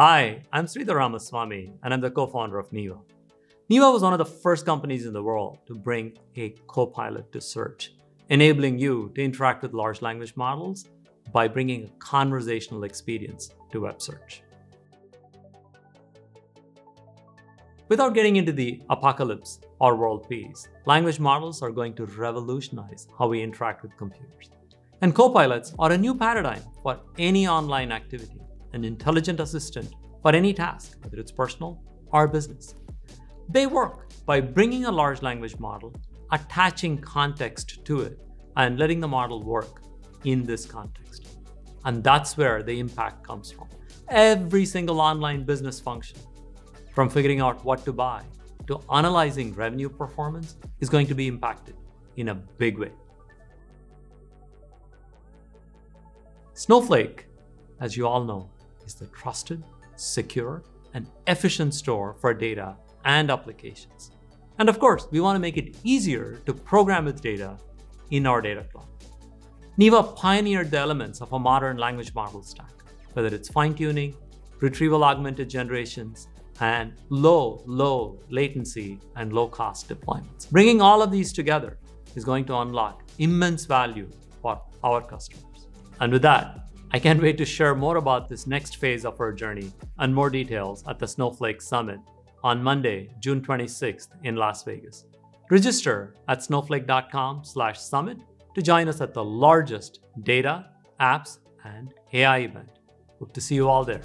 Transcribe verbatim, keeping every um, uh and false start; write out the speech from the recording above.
Hi, I'm Sridhar Ramaswamy, and I'm the co-founder of Neeva. Neeva was one of the first companies in the world to bring a co-pilot to search, enabling you to interact with large language models by bringing a conversational experience to web search. Without getting into the apocalypse or world peace, language models are going to revolutionize how we interact with computers. And copilots are a new paradigm for any online activity, an intelligent assistant for any task, whether it's personal or business. They work by bringing a large language model, attaching context to it, and letting the model work in this context. And that's where the impact comes from. Every single online business function, from figuring out what to buy to analyzing revenue performance, is going to be impacted in a big way. Snowflake, as you all know, is the trusted, secure, and efficient store for data and applications. And of course, we want to make it easier to program with data in our Data Cloud. Neeva pioneered the elements of a modern language model stack, whether it's fine-tuning, retrieval augmented generations, and low, low latency and low-cost deployments. Bringing all of these together is going to unlock immense value for our customers. And with that, I can't wait to share more about this next phase of our journey and more details at the Snowflake Summit on Monday, June twenty-sixth in Las Vegas. Register at snowflake dot com slash summit to join us at the largest data, apps, and A I event. Hope to see you all there.